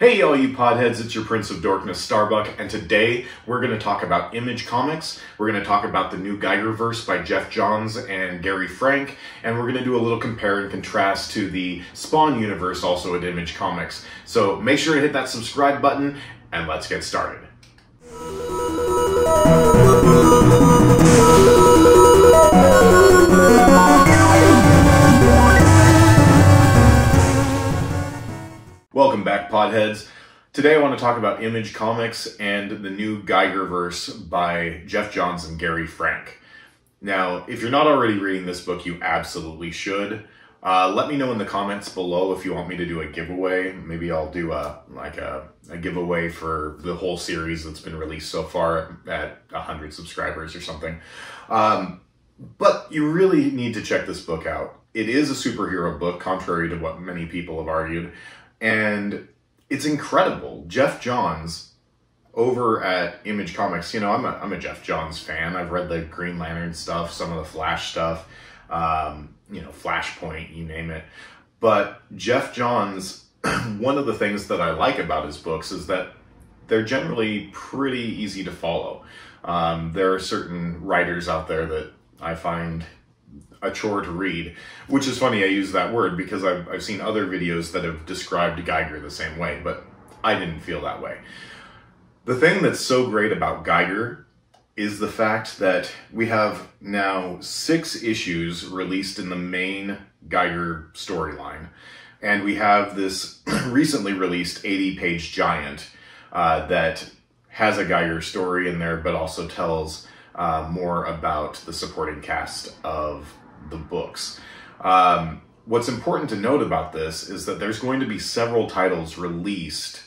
Hey all you podheads, it's your Prince of Dorkness, Starbuck, and today we're going to talk about Image Comics, we're going to talk about the new Geigerverse by Geoff Johns and Gary Frank, and we're going to do a little compare and contrast to the Spawn universe also at Image Comics. So make sure to hit that subscribe button, and let's get started. Welcome back, podheads. Today I want to talk about Image Comics and the new Geigerverse by Geoff Johns and Gary Frank. Now, if you're not already reading this book, you absolutely should. Let me know in the comments below if you want me to do a giveaway. Maybe I'll do a giveaway for the whole series that's been released so far at 100 subscribers or something. But you really need to check this book out. It is a superhero book, contrary to what many people have argued. And it's incredible. Geoff Johns over at Image Comics, you know, I'm a Geoff Johns fan. I've read the Green Lantern stuff, some of the Flash stuff, you know, Flashpoint, you name it. But Geoff Johns, one of the things that I like about his books is that they're generally pretty easy to follow. There are certain writers out there that I find a chore to read, which is funny I use that word because I've seen other videos that have described Geiger the same way, but I didn't feel that way. The thing that's so great about Geiger is the fact that we have now 6 issues released in the main Geiger storyline, and we have this recently released 80-page giant that has a Geiger story in there but also tells more about the supporting cast of the books. What's important to note about this is that there's going to be several titles released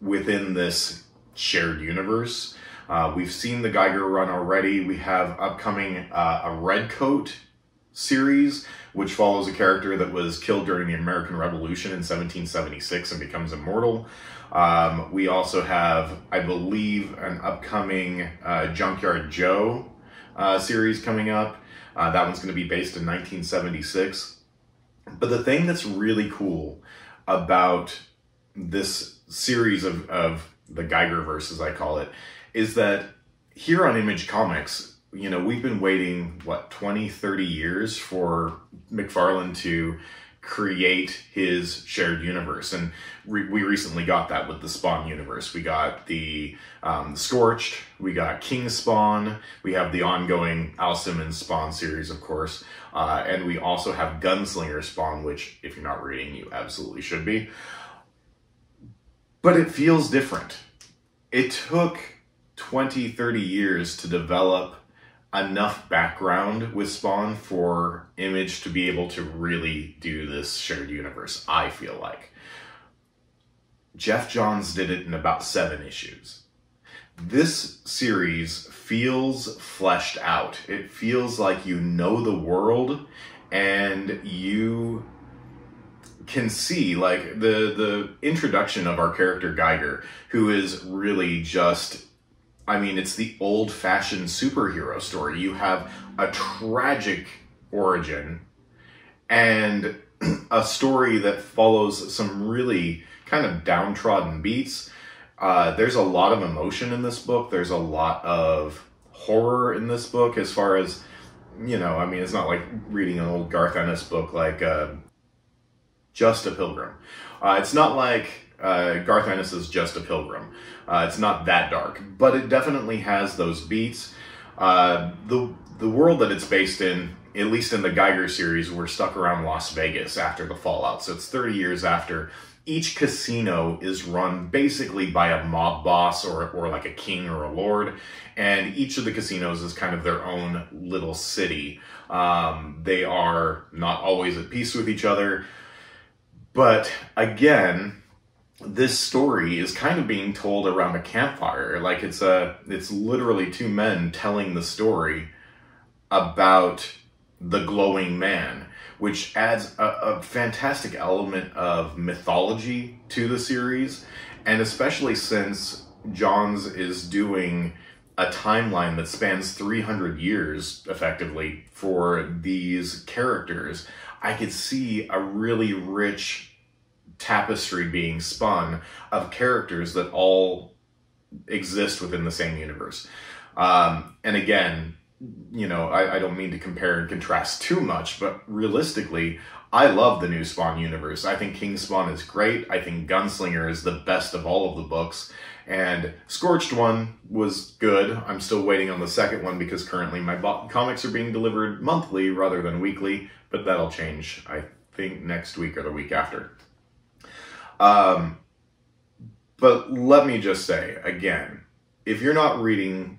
within this shared universe. We've seen the Geiger run already. We have upcoming a Redcoat series, which follows a character that was killed during the American Revolution in 1776 and becomes immortal. We also have, I believe, an upcoming Junkyard Joe series coming up. That one's going to be based in 1976. But the thing that's really cool about this series of the Geigerverse, as I call it, is that here on Image Comics, you know, we've been waiting, what, 20, 30 years for McFarlane to create his shared universe. And we recently got that with the Spawn universe. We got the Scorched, we got King Spawn, we have the ongoing Al Simmons Spawn series, of course, and we also have Gunslinger Spawn, which, if you're not reading, you absolutely should be. But it feels different. It took 20, 30 years to develop enough background with Spawn for Image to be able to really do this shared universe, I feel like. Geoff Johns did it in about 7 issues. This series feels fleshed out. It feels like you know the world and you can see, like, the introduction of our character Geiger, who is really just, I mean, it's the old-fashioned superhero story. You have a tragic origin and a story that follows some really kind of downtrodden beats. There's a lot of emotion in this book. There's a lot of horror in this book as far as, you know, I mean, it's not like reading an old Garth Ennis book like Just a Pilgrim. It's not like Garth Ennis is Just a Pilgrim. It's not that dark, but it definitely has those beats. The world that it's based in, at least in the Geiger series, we're stuck around Las Vegas after the fallout. So it's 30 years after. Each casino is run basically by a mob boss or like a king or a lord, and each of the casinos is kind of their own little city. They are not always at peace with each other, but again, this story is kind of being told around a campfire. Like it's literally 2 men telling the story about the glowing man, which adds a fantastic element of mythology to the series. And especially since Johns is doing a timeline that spans 300 years effectively for these characters, I could see a really rich tapestry being spun of characters that all exist within the same universe. And again, you know, I don't mean to compare and contrast too much, but realistically, I love the new Spawn universe. I think King Spawn is great. I think Gunslinger is the best of all of the books. And Scorched one was good. I'm still waiting on the second one because currently my comics are being delivered monthly rather than weekly, but that'll change, I think, next week or the week after. But let me just say, again, if you're not reading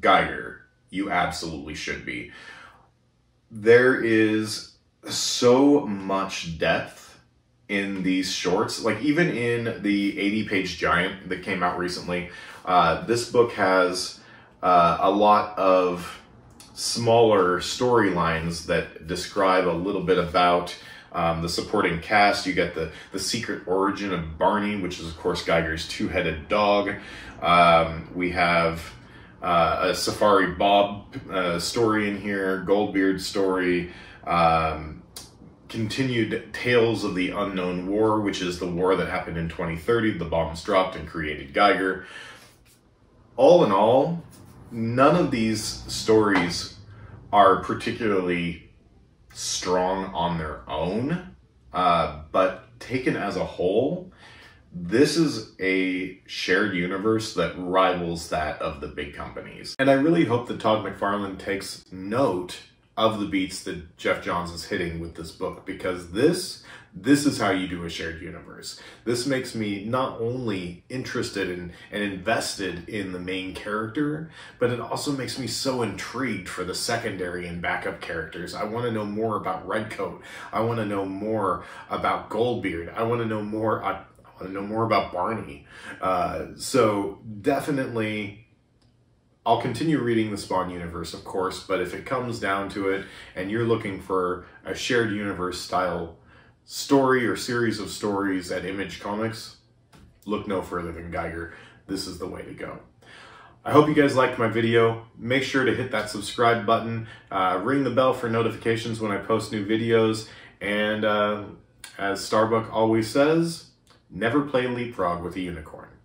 Geiger, you absolutely should be. There is so much depth in these shorts. Like, even in the 80-page giant that came out recently, this book has a lot of smaller storylines that describe a little bit about the supporting cast. You get the secret origin of Barney, which is, of course, Geiger's two-headed dog. We have a Safari Bob story in here, Goldbeard story, continued Tales of the Unknown War, which is the war that happened in 2030. The bombs dropped and created Geiger. All in all, none of these stories are particularly strong on their own, but taken as a whole, this is a shared universe that rivals that of the big companies. And I really hope that Todd McFarlane takes note of the beats that Geoff Johns is hitting with this book, because this is how you do a shared universe. This makes me not only interested in and invested in the main character, but it also makes me so intrigued for the secondary and backup characters. I want to know more about Redcoat. I want to know more about Goldbeard. I want to know more. I want to know more about Barney. So definitely, I'll continue reading the Spawn universe, of course, but if it comes down to it and you're looking for a shared universe style story or series of stories at Image Comics, look no further than Geiger. This is the way to go. I hope you guys liked my video. Make sure to hit that subscribe button, ring the bell for notifications when I post new videos, and as Starbuck always says, never play leapfrog with a unicorn.